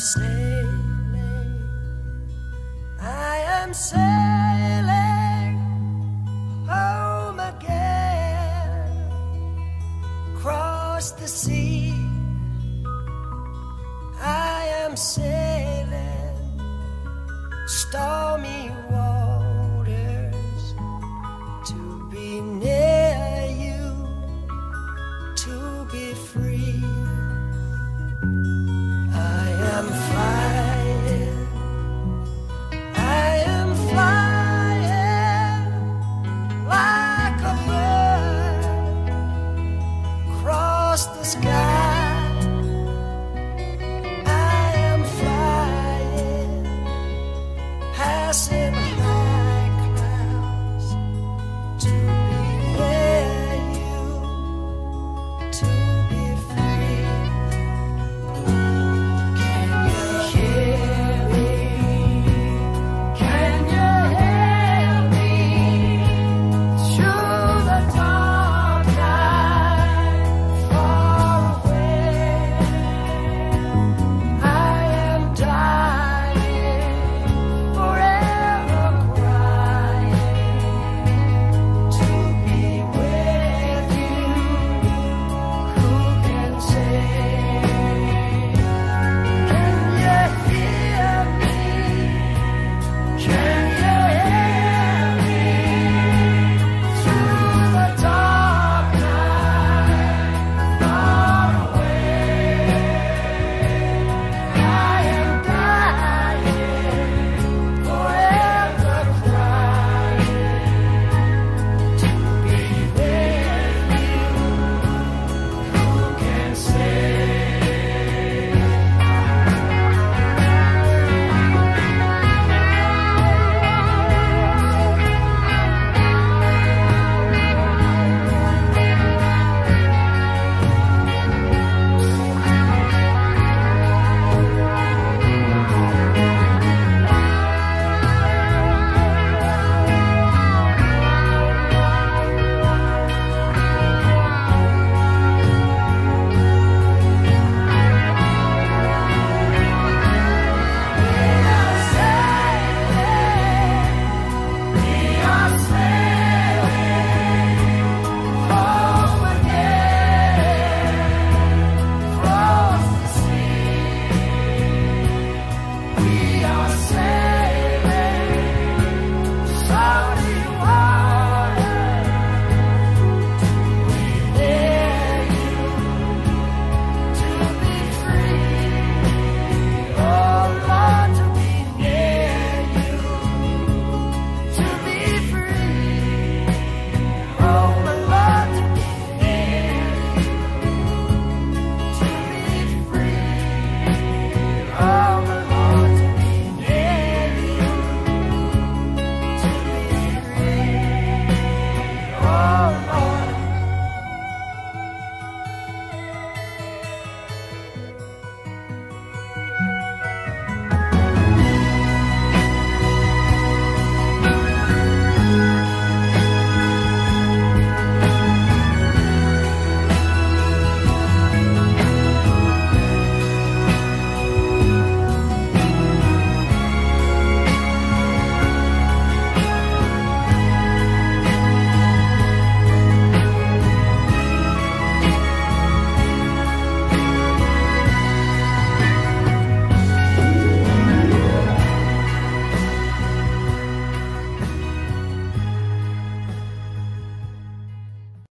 sailing, I am sailing home again. Cross the sea, I am sailing stormy water.